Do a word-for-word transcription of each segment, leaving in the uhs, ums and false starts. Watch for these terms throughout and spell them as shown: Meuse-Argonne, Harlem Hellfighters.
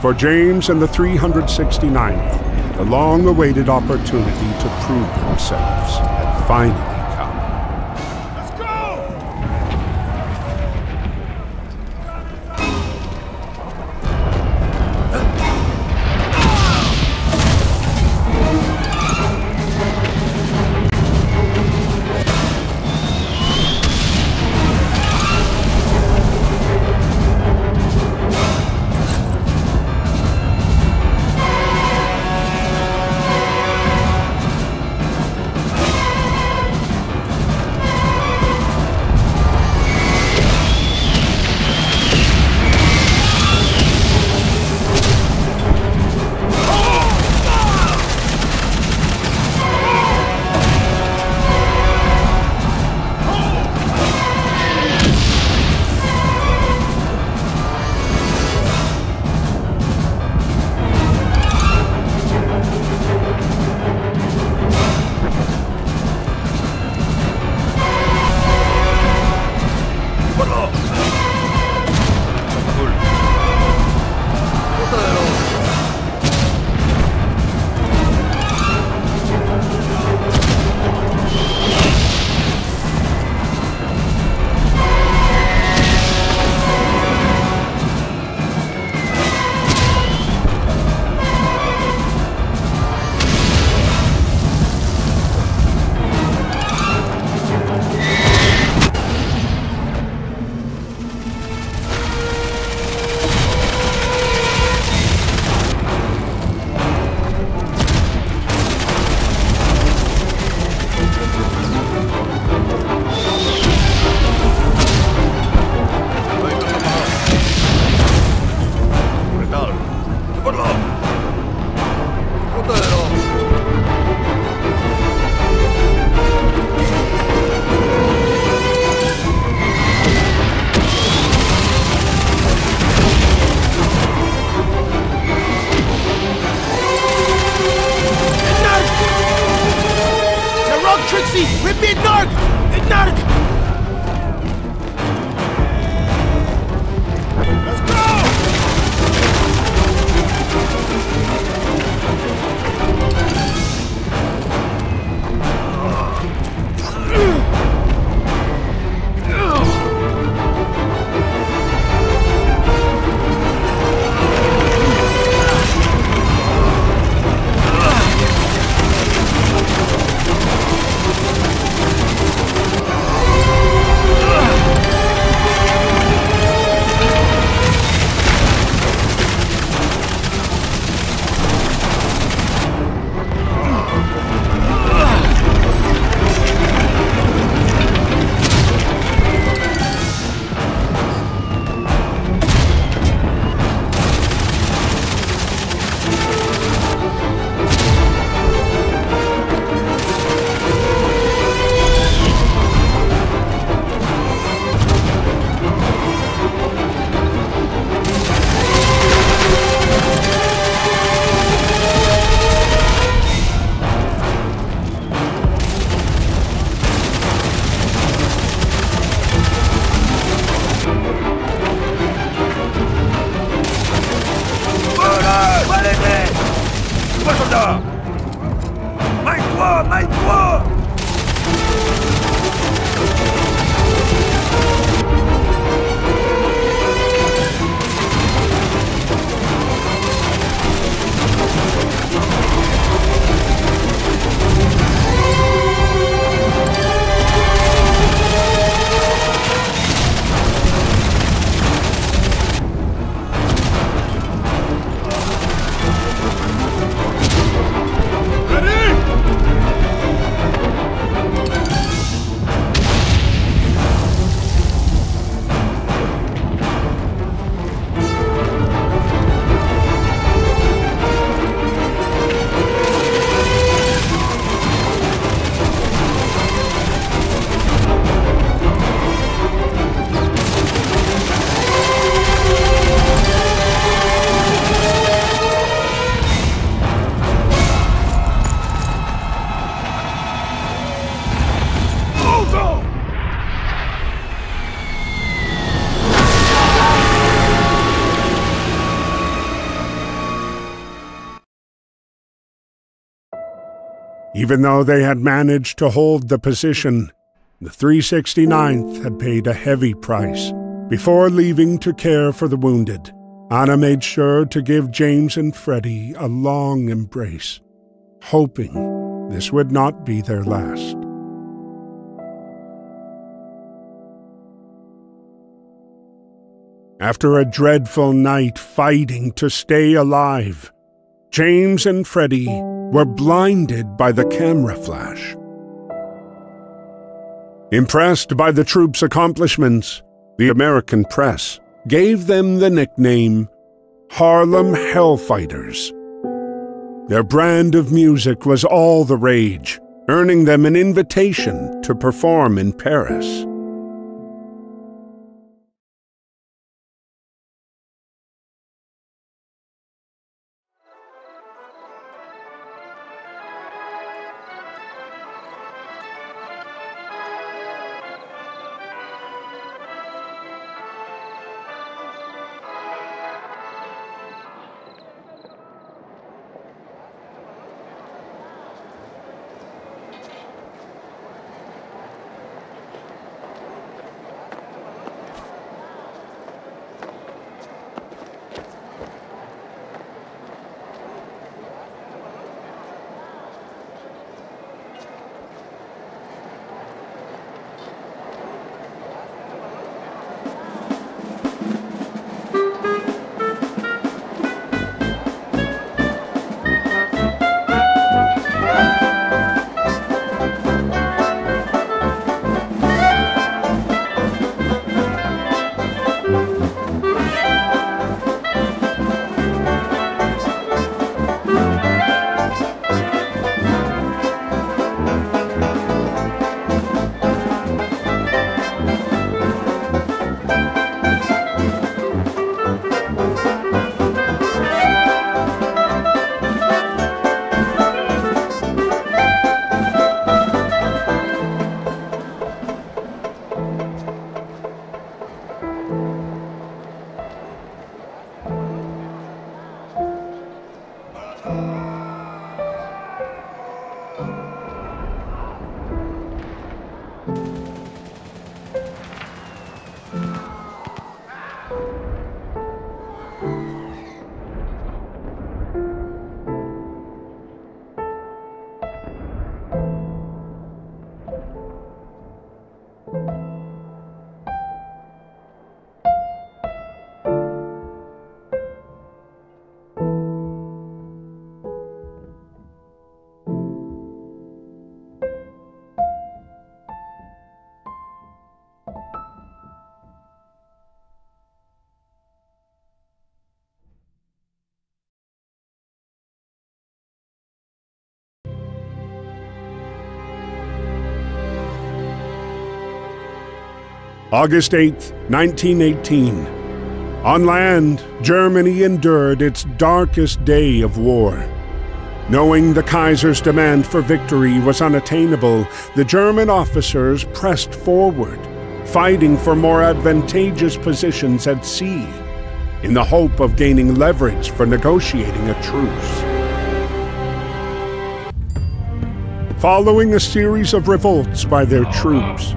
For James and the three hundred sixty-ninth, the long-awaited opportunity to prove themselves had finally come. Let's Even though they had managed to hold the position, the three sixty-ninth had paid a heavy price. Before leaving to care for the wounded, Anna made sure to give James and Freddie a long embrace, hoping this would not be their last. After a dreadful night fighting to stay alive, James and Freddie were blinded by the camera flash. Impressed by the troops' accomplishments, the American press gave them the nickname Harlem Hellfighters. Their brand of music was all the rage, earning them an invitation to perform in Paris. August eighth, nineteen eighteen. On land, Germany endured its darkest day of war. Knowing the Kaiser's demand for victory was unattainable, the German officers pressed forward, fighting for more advantageous positions at sea, in the hope of gaining leverage for negotiating a truce. Following a series of revolts by their troops,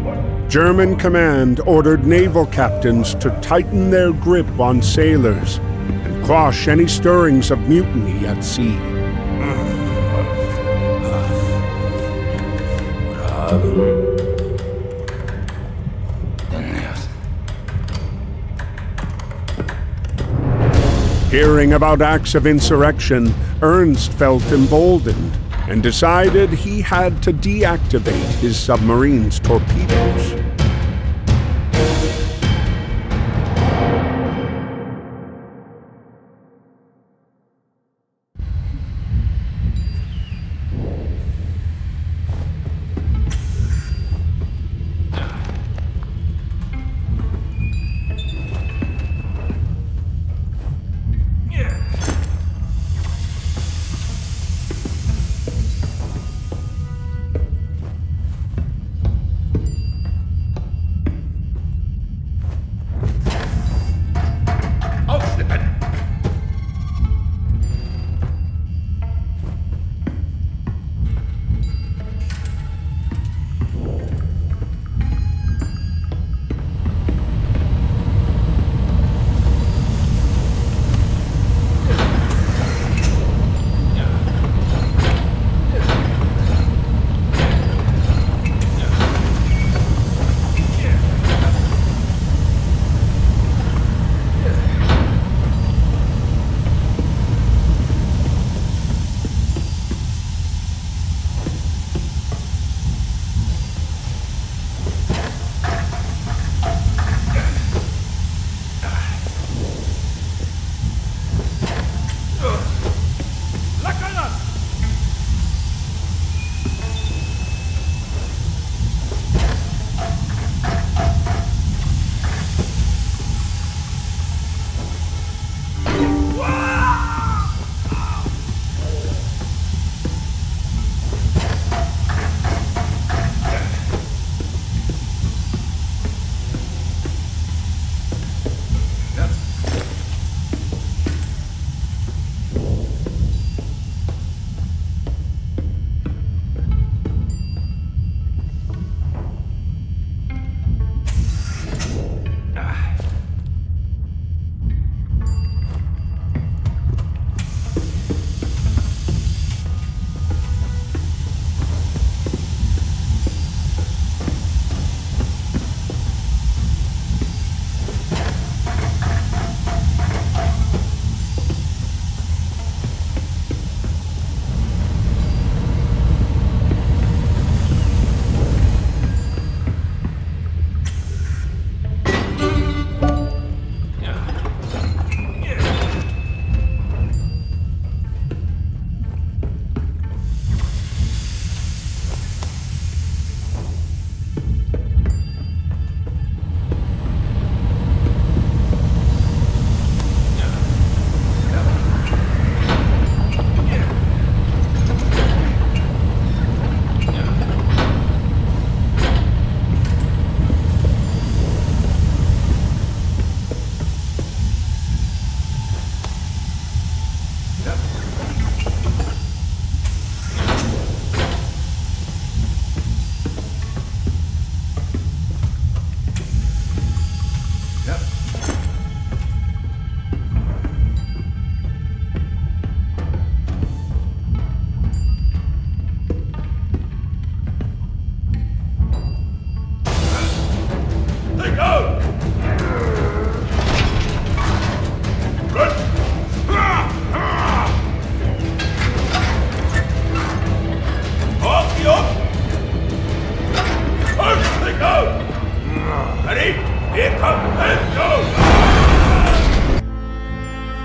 German command ordered naval captains to tighten their grip on sailors and quash any stirrings of mutiny at sea. Hearing about acts of insurrection, Ernst felt emboldened and decided he had to deactivate his submarine's torpedoes.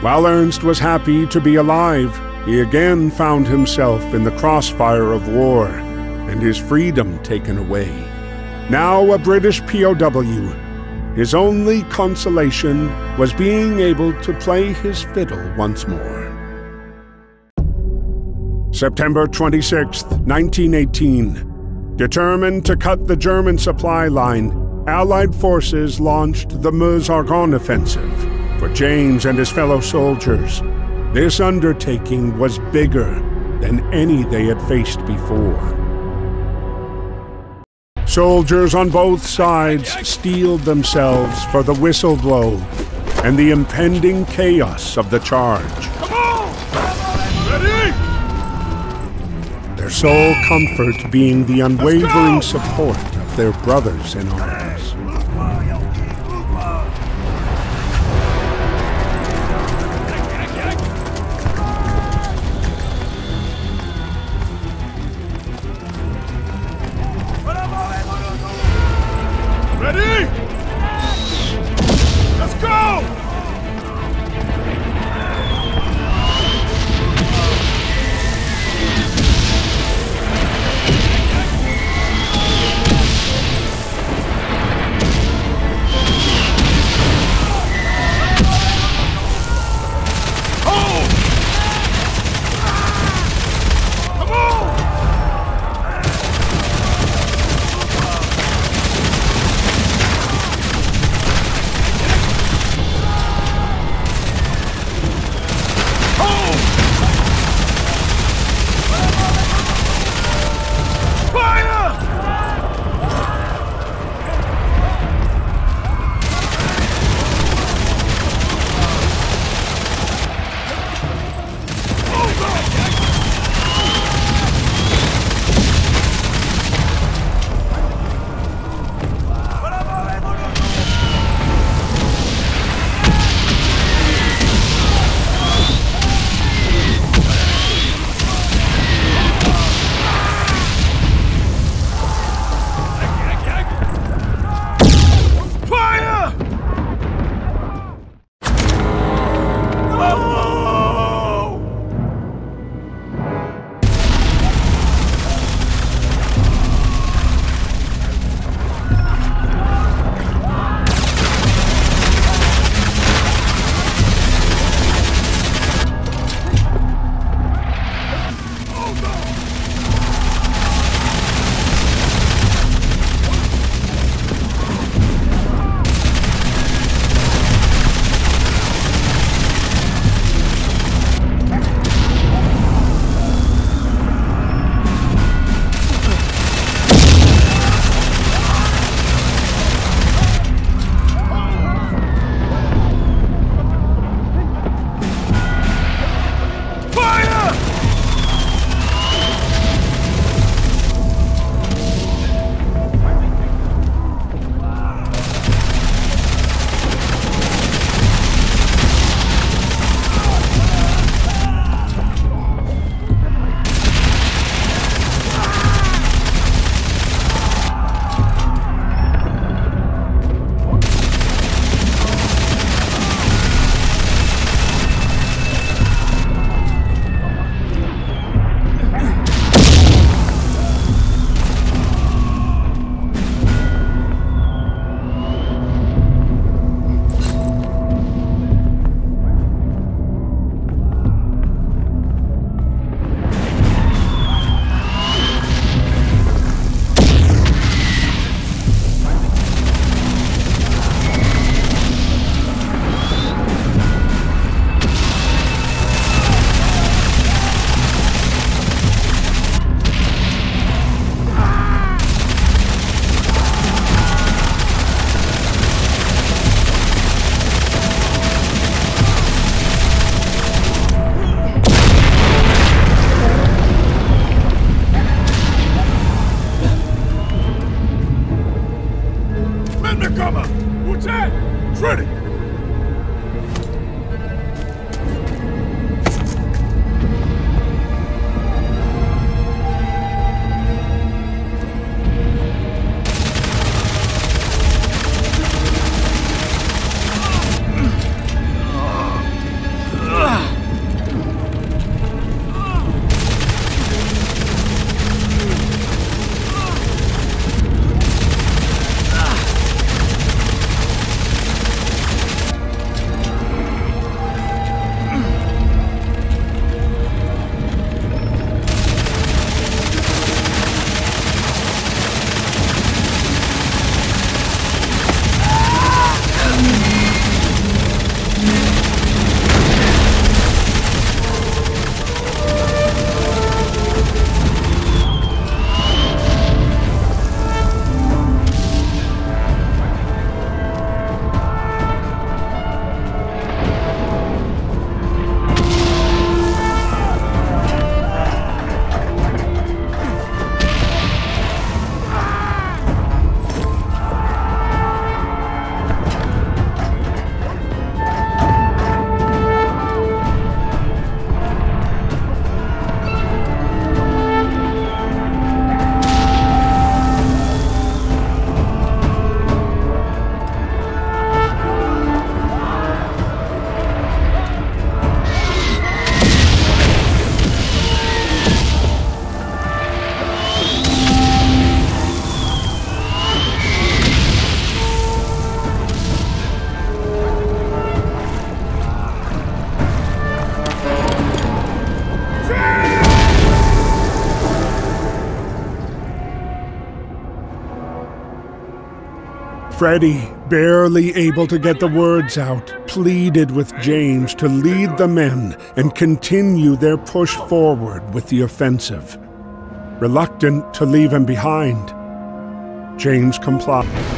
While Ernst was happy to be alive, he again found himself in the crossfire of war and his freedom taken away. Now a British P O W, his only consolation was being able to play his fiddle once more. September twenty-sixth, nineteen eighteen. Determined to cut the German supply line, Allied forces launched the Meuse-Argonne offensive. For James and his fellow soldiers, this undertaking was bigger than any they had faced before. Soldiers on both sides steeled themselves for the whistle blow and the impending chaos of the charge. Come on! Ready? Their sole comfort being the unwavering support of their brothers in arms. Ready? Let's go! Freddie, barely able to get the words out, pleaded with James to lead the men and continue their push forward with the offensive. Reluctant to leave him behind, James complied.